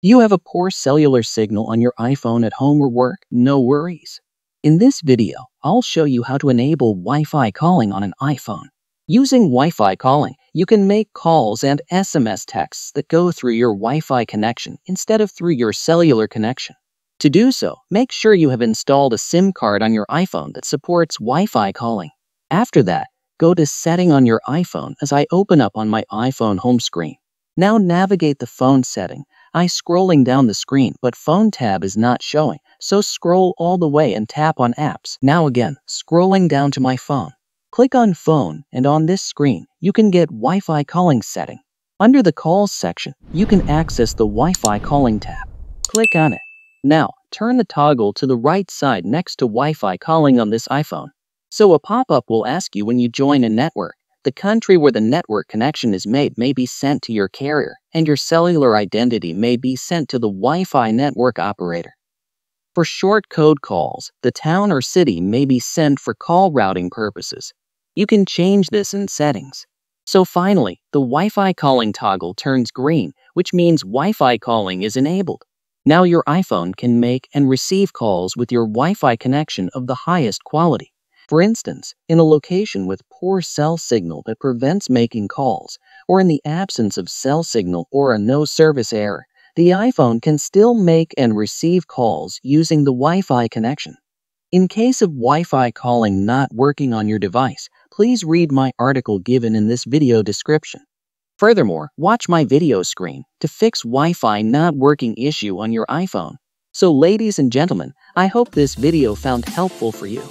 You have a poor cellular signal on your iPhone at home or work? No worries. In this video, I'll show you how to enable Wi-Fi calling on an iPhone. Using Wi-Fi calling, you can make calls and SMS texts that go through your Wi-Fi connection instead of through your cellular connection. To do so, make sure you have installed a SIM card on your iPhone that supports Wi-Fi calling. After that, go to Setting on your iPhone as I open up on my iPhone home screen. Now navigate the phone setting. I'm scrolling down the screen, but phone tab is not showing, so scroll all the way and tap on apps. Now again, scrolling down to my phone. Click on phone, and on this screen, you can get Wi-Fi calling setting. Under the calls section, you can access the Wi-Fi calling tab. Click on it. Now, turn the toggle to the right side next to Wi-Fi calling on this iPhone. So a pop-up will ask you when you join a network. The country where the network connection is made may be sent to your carrier, and your cellular identity may be sent to the Wi-Fi network operator. For short code calls, the town or city may be sent for call routing purposes. You can change this in settings. So finally, the Wi-Fi calling toggle turns green, which means Wi-Fi calling is enabled. Now your iPhone can make and receive calls with your Wi-Fi connection of the highest quality. For instance, in a location with poor cell signal that prevents making calls, or in the absence of cell signal or a no service error, the iPhone can still make and receive calls using the Wi-Fi connection. In case of Wi-Fi calling not working on your device, please read my article given in this video description. Furthermore, watch my video screen to fix Wi-Fi not working issue on your iPhone. So ladies and gentlemen, I hope this video found helpful for you.